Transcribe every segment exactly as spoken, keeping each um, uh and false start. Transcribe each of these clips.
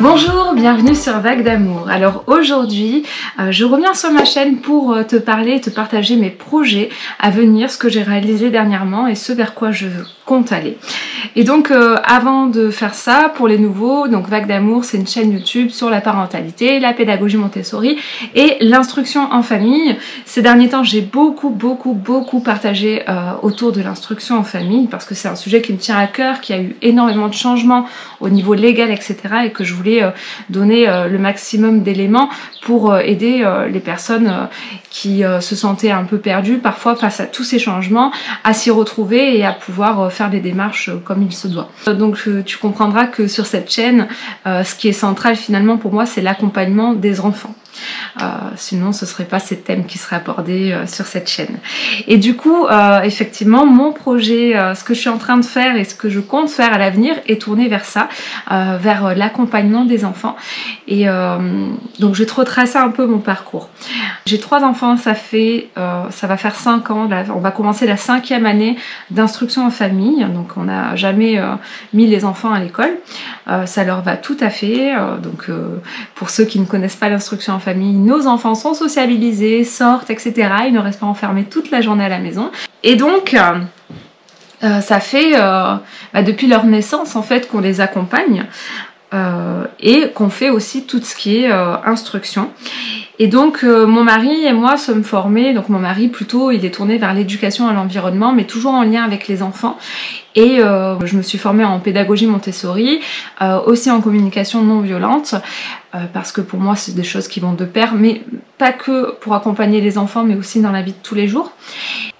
Bonjour, bienvenue sur Vagues d'Amour. Alors aujourd'hui, euh, je reviens sur ma chaîne pour euh, te parler et te partager mes projets à venir, ce que j'ai réalisé dernièrement et ce vers quoi je compte aller. Et donc euh, avant de faire ça, pour les nouveaux, donc Vagues d'Amour, c'est une chaîne YouTube sur la parentalité, la pédagogie Montessori et l'instruction en famille. Ces derniers temps, j'ai beaucoup, beaucoup, beaucoup partagé euh, autour de l'instruction en famille parce que c'est un sujet qui me tient à cœur, qui a eu énormément de changements au niveau légal, et cetera et que je voulais donner le maximum d'éléments pour aider les personnes qui se sentaient un peu perdues parfois face à tous ces changements à s'y retrouver et à pouvoir faire des démarches comme il se doit. Donc tu comprendras que sur cette chaîne, ce qui est central finalement pour moi, c'est l'accompagnement des enfants. Euh, sinon ce serait pas ces thèmes qui seraient abordés euh, sur cette chaîne. Et du coup euh, effectivement mon projet, euh, ce que je suis en train de faire et ce que je compte faire à l'avenir est tourné vers ça, euh, vers l'accompagnement des enfants. Et euh, donc je vais te retracer un peu mon parcours. J'ai trois enfants, ça fait euh, ça va faire cinq ans, là, on va commencer la cinquième année d'instruction en famille, donc on n'a jamais euh, mis les enfants à l'école, euh, ça leur va tout à fait. euh, donc euh, pour ceux qui ne connaissent pas l'instruction en famille, nos enfants sont sociabilisés, sortent, et cetera. Ils ne restent pas enfermés toute la journée à la maison. Et donc, euh, ça fait euh, bah depuis leur naissance en fait qu'on les accompagne euh, et qu'on fait aussi tout ce qui est euh, instruction. Et donc euh, mon mari et moi sommes formés, donc mon mari plutôt il est tourné vers l'éducation à l'environnement mais toujours en lien avec les enfants, et euh, je me suis formée en pédagogie Montessori, euh, aussi en communication non violente, euh, parce que pour moi c'est des choses qui vont de pair, mais pas que pour accompagner les enfants mais aussi dans la vie de tous les jours.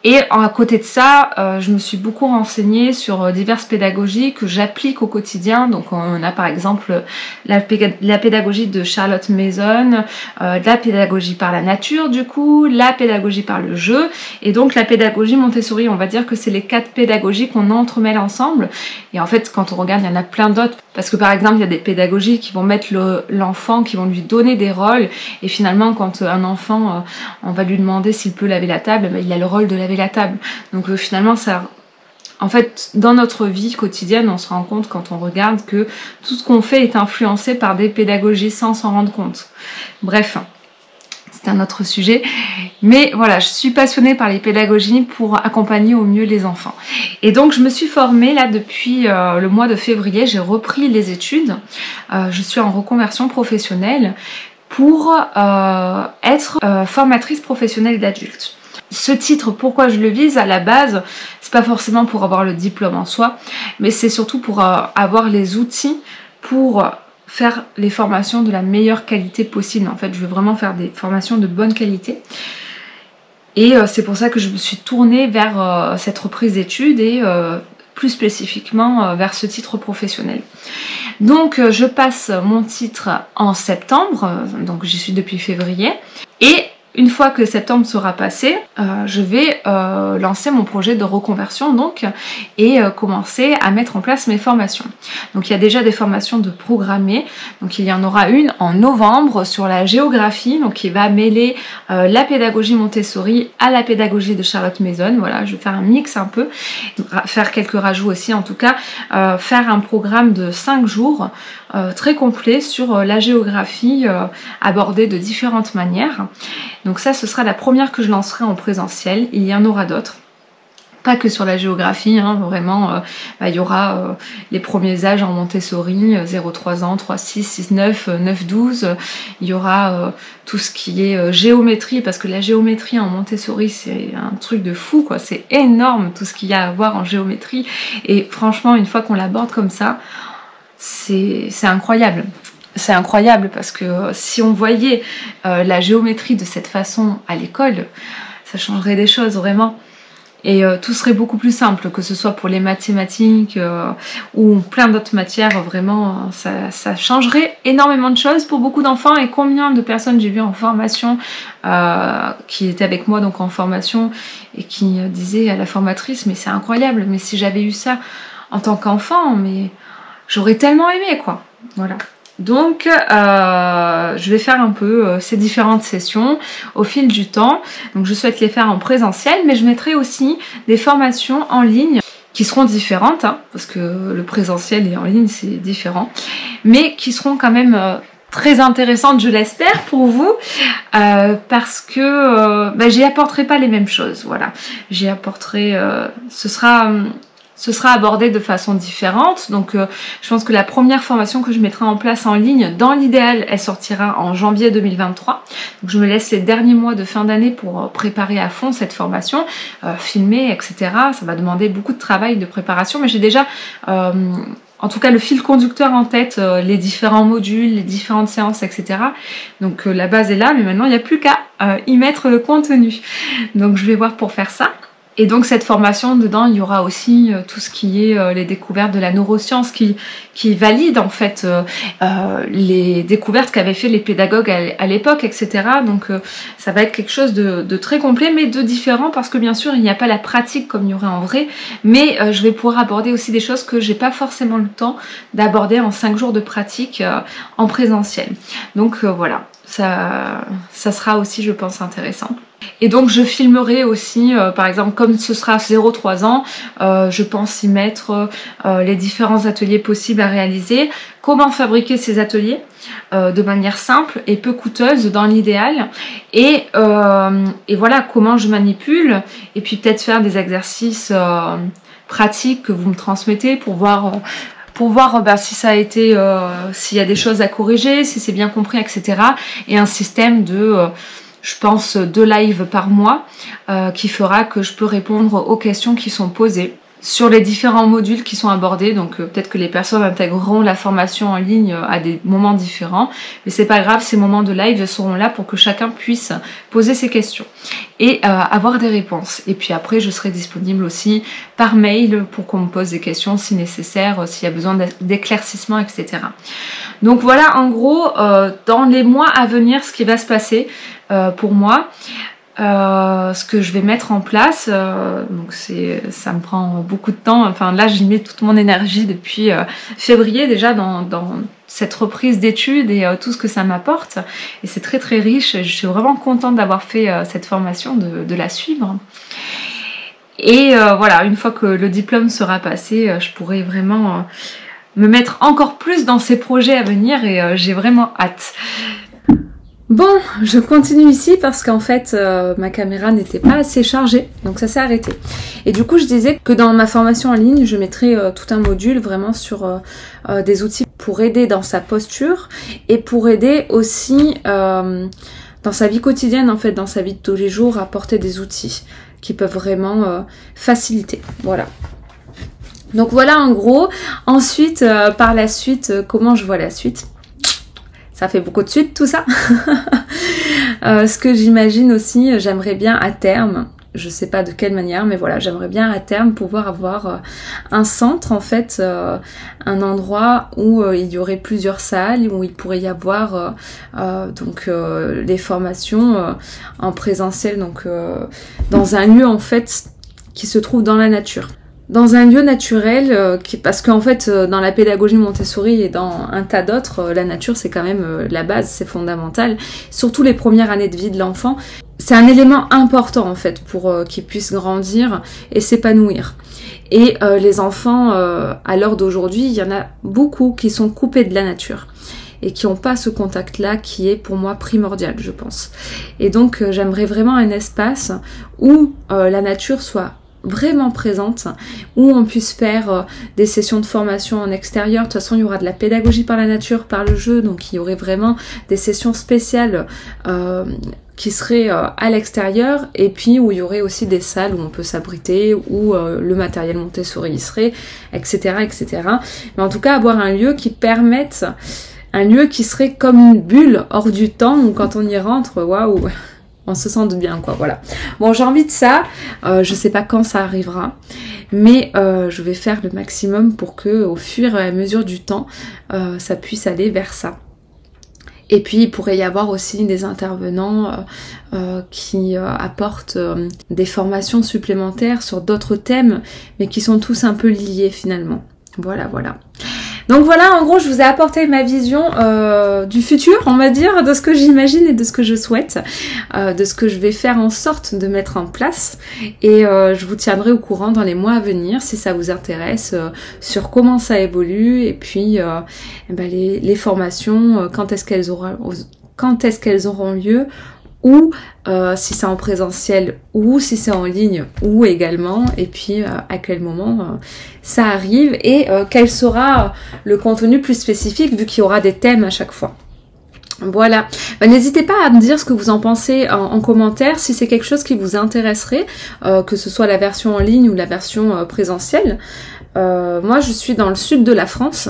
Et à côté de ça, euh, je me suis beaucoup renseignée sur diverses pédagogies que j'applique au quotidien. Donc on a par exemple la, la pédagogie de Charlotte Mason, euh, de la pédagogie par la nature du coup, la pédagogie par le jeu, et donc la pédagogie Montessori. On va dire que c'est les quatre pédagogies qu'on entremêle ensemble. Et en fait quand on regarde, il y en a plein d'autres, parce que par exemple il y a des pédagogies qui vont mettre l'enfant, le, qui vont lui donner des rôles, et finalement quand un enfant, on va lui demander s'il peut laver la table, il a le rôle de laver la table. Donc finalement ça, en fait dans notre vie quotidienne on se rend compte quand on regarde que tout ce qu'on fait est influencé par des pédagogies sans s'en rendre compte. Bref, c'est un autre sujet, mais voilà, je suis passionnée par les pédagogies pour accompagner au mieux les enfants. Et donc je me suis formée là depuis euh, le mois de février, j'ai repris les études, euh, je suis en reconversion professionnelle pour euh, être euh, formatrice professionnelle d'adultes. Ce titre, pourquoi je le vise à la base, c'est pas forcément pour avoir le diplôme en soi, mais c'est surtout pour euh, avoir les outils pour faire les formations de la meilleure qualité possible. En fait, je veux vraiment faire des formations de bonne qualité. Et euh, c'est pour ça que je me suis tournée vers euh, cette reprise d'études et euh, plus spécifiquement euh, vers ce titre professionnel. Donc euh, je passe mon titre en septembre, euh, donc j'y suis depuis février. Et une fois que septembre sera passé, euh, je vais euh, lancer mon projet de reconversion donc, et euh, commencer à mettre en place mes formations. Donc il y a déjà des formations de programmées, donc il y en aura une en novembre sur la géographie, donc qui va mêler euh, la pédagogie Montessori à la pédagogie de Charlotte Mason. Voilà, je vais faire un mix un peu, faire quelques rajouts aussi, en tout cas euh, faire un programme de cinq jours euh, très complet sur euh, la géographie euh, abordée de différentes manières. Donc ça, ce sera la première que je lancerai en présentiel, il y en aura d'autres. Pas que sur la géographie, hein, vraiment, euh, bah, il y aura euh, les premiers âges en Montessori, euh, zéro trois ans, trois six, six neuf, euh, neuf douze, euh, il y aura euh, tout ce qui est euh, géométrie, parce que la géométrie en Montessori c'est un truc de fou, quoi, c'est énorme tout ce qu'il y a à voir en géométrie, et franchement une fois qu'on l'aborde comme ça, c'est incroyable. C'est incroyable parce que si on voyait euh, la géométrie de cette façon à l'école, ça changerait des choses vraiment. Et euh, tout serait beaucoup plus simple, que ce soit pour les mathématiques euh, ou plein d'autres matières, vraiment, ça, ça changerait énormément de choses pour beaucoup d'enfants. Et combien de personnes j'ai vu en formation, euh, qui étaient avec moi donc en formation, et qui disaient à la formatrice, mais c'est incroyable, mais si j'avais eu ça en tant qu'enfant, mais j'aurais tellement aimé, quoi. Voilà. Donc euh, je vais faire un peu euh, ces différentes sessions au fil du temps. Donc je souhaite les faire en présentiel, mais je mettrai aussi des formations en ligne qui seront différentes, hein, parce que le présentiel et en ligne c'est différent, mais qui seront quand même euh, très intéressantes, je l'espère, pour vous, euh, parce que euh, bah, j'y apporterai pas les mêmes choses, voilà, j'y apporterai, euh, ce sera... Euh, Ce sera abordé de façon différente, donc euh, je pense que la première formation que je mettrai en place en ligne, dans l'idéal, elle sortira en janvier deux mille vingt-trois. Donc je me laisse les derniers mois de fin d'année pour préparer à fond cette formation, euh, filmer, et cetera. Ça va demander beaucoup de travail, de préparation, mais j'ai déjà... Euh, en tout cas le fil conducteur en tête, euh, les différents modules, les différentes séances, et cetera. Donc euh, la base est là, mais maintenant il n'y a plus qu'à euh, y mettre le contenu. Donc je vais voir pour faire ça. Et donc cette formation, dedans, il y aura aussi euh, tout ce qui est euh, les découvertes de la neuroscience qui, qui valide en fait euh, euh, les découvertes qu'avaient fait les pédagogues à, à l'époque, et cetera. Donc euh, ça va être quelque chose de, de très complet, mais de différent, parce que bien sûr, il n'y a pas la pratique comme il y aurait en vrai, mais euh, je vais pouvoir aborder aussi des choses que j'ai pas forcément le temps d'aborder en cinq jours de pratique euh, en présentiel. Donc euh, voilà, ça, ça sera aussi, je pense, intéressant. Et donc je filmerai aussi, euh, par exemple, comme ce sera zéro trois ans, euh, je pense y mettre euh, les différents ateliers possibles à réaliser, comment fabriquer ces ateliers euh, de manière simple et peu coûteuse dans l'idéal, et, euh, et voilà comment je manipule, et puis peut-être faire des exercices euh, pratiques que vous me transmettez pour voir... Euh, pour voir bah, si ça a été, euh, s'il y a des choses à corriger, si c'est bien compris, et cetera. Et un système de, euh, je pense, deux lives par mois euh, qui fera que je peux répondre aux questions qui sont posées sur les différents modules qui sont abordés. Donc euh, peut-être que les personnes intégreront la formation en ligne à des moments différents, mais c'est pas grave, ces moments de live seront là pour que chacun puisse poser ses questions et euh, avoir des réponses. Et puis après, je serai disponible aussi par mail pour qu'on me pose des questions si nécessaire, s'il y a besoin d'éclaircissement, et cetera. Donc voilà, en gros, euh, dans les mois à venir, ce qui va se passer euh, pour moi, euh, ce que je vais mettre en place. Euh, donc c'est, ça me prend beaucoup de temps. Enfin là, j'y mets toute mon énergie depuis euh, février déjà dans... dans cette reprise d'études et euh, tout ce que ça m'apporte, et c'est très très riche. Je suis vraiment contente d'avoir fait euh, cette formation, de, de la suivre, et euh, voilà, une fois que le diplôme sera passé, euh, je pourrai vraiment euh, me mettre encore plus dans ces projets à venir, et euh, j'ai vraiment hâte. Bon, je continue ici parce qu'en fait, euh, ma caméra n'était pas assez chargée, donc ça s'est arrêté. Et du coup, je disais que dans ma formation en ligne, je mettrai euh, tout un module vraiment sur euh, euh, des outils pour aider dans sa posture et pour aider aussi euh, dans sa vie quotidienne, en fait, dans sa vie de tous les jours, à apporter des outils qui peuvent vraiment euh, faciliter. Voilà. Donc voilà, en gros. Ensuite, euh, par la suite, euh, comment je vois la suite ? Ça fait beaucoup de suite tout ça. euh, ce que j'imagine aussi, j'aimerais bien à terme, je sais pas de quelle manière, mais voilà, j'aimerais bien à terme pouvoir avoir un centre en fait, euh, un endroit où euh, il y aurait plusieurs salles, où il pourrait y avoir euh, euh, donc euh, les formations euh, en présentiel, donc euh, dans un lieu en fait qui se trouve dans la nature. Dans un lieu naturel, euh, qui, parce qu'en fait, euh, dans la pédagogie Montessori et dans un tas d'autres, euh, la nature, c'est quand même euh, la base, c'est fondamental. Surtout les premières années de vie de l'enfant, c'est un élément important, en fait, pour euh, qu'il puisse grandir et s'épanouir. Et euh, les enfants, euh, à l'heure d'aujourd'hui, il y en a beaucoup qui sont coupés de la nature et qui n'ont pas ce contact-là qui est pour moi primordial, je pense. Et donc, euh, j'aimerais vraiment un espace où euh, la nature soit vraiment présente, où on puisse faire euh, des sessions de formation en extérieur. De toute façon, il y aura de la pédagogie par la nature, par le jeu, donc il y aurait vraiment des sessions spéciales euh, qui seraient euh, à l'extérieur, et puis où il y aurait aussi des salles où on peut s'abriter, où euh, le matériel Montessori y serait, etc., etc. Mais en tout cas, avoir un lieu qui permette, un lieu qui serait comme une bulle hors du temps, où quand on y rentre, waouh, on se sente bien, quoi, voilà. Bon, j'ai envie de ça, euh, je sais pas quand ça arrivera, mais euh, je vais faire le maximum pour que, au fur et à mesure du temps, euh, ça puisse aller vers ça. Et puis, il pourrait y avoir aussi des intervenants euh, euh, qui euh, apportent euh, des formations supplémentaires sur d'autres thèmes, mais qui sont tous un peu liés, finalement. Voilà, voilà. Donc voilà, en gros, je vous ai apporté ma vision euh, du futur, on va dire, de ce que j'imagine et de ce que je souhaite, euh, de ce que je vais faire en sorte de mettre en place. Et euh, je vous tiendrai au courant dans les mois à venir, si ça vous intéresse, euh, sur comment ça évolue, et puis euh, et ben les, les formations, euh, quand est-ce qu'elles auront, quand est-ce qu'elles auront lieu, ou euh, si c'est en présentiel, ou si c'est en ligne, ou également, et puis euh, à quel moment euh, ça arrive, et euh, quel sera le contenu plus spécifique, vu qu'il y aura des thèmes à chaque fois. Voilà, ben, n'hésitez pas à me dire ce que vous en pensez en, en commentaire, si c'est quelque chose qui vous intéresserait, euh, que ce soit la version en ligne ou la version euh, présentielle. Euh, moi, je suis dans le sud de la France,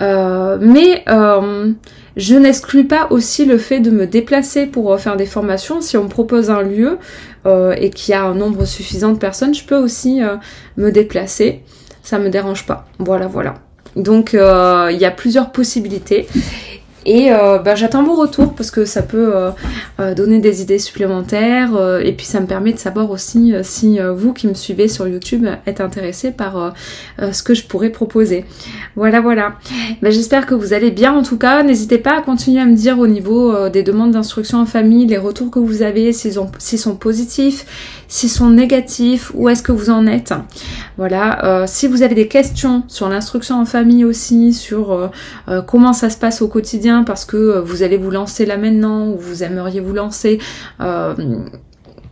euh, mais... Euh, je n'exclus pas aussi le fait de me déplacer pour faire des formations. Si on me propose un lieu euh, et qu'il y a un nombre suffisant de personnes, je peux aussi euh, me déplacer. Ça me dérange pas. Voilà, voilà. Donc, euh, il y a plusieurs possibilités. Et euh, ben, j'attends vos retours parce que ça peut euh, euh, donner des idées supplémentaires. Euh, et puis, ça me permet de savoir aussi euh, si euh, vous qui me suivez sur YouTube êtes intéressés par euh, euh, ce que je pourrais proposer. Voilà, voilà. Ben, j'espère que vous allez bien en tout cas. N'hésitez pas à continuer à me dire au niveau euh, des demandes d'instruction en famille, les retours que vous avez, s'ils ont, s'ils sont positifs, s'ils sont négatifs, où est-ce que vous en êtes. Voilà. Euh, si vous avez des questions sur l'instruction en famille aussi, sur euh, euh, comment ça se passe au quotidien, parce que vous allez vous lancer là maintenant, ou vous aimeriez vous lancer, euh,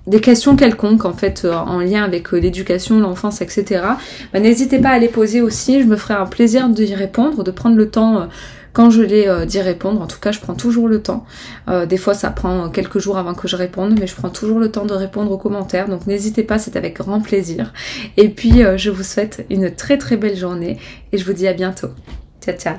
des questions quelconques en fait euh, en lien avec euh, l'éducation, l'enfance, et cetera. Ben, n'hésitez pas à les poser aussi, je me ferai un plaisir d'y répondre, de prendre le temps euh, quand je l'ai euh, d'y répondre. En tout cas, je prends toujours le temps. Euh, des fois, ça prend quelques jours avant que je réponde, mais je prends toujours le temps de répondre aux commentaires. Donc n'hésitez pas, c'est avec grand plaisir. Et puis, euh, je vous souhaite une très très belle journée et je vous dis à bientôt. Ciao, ciao.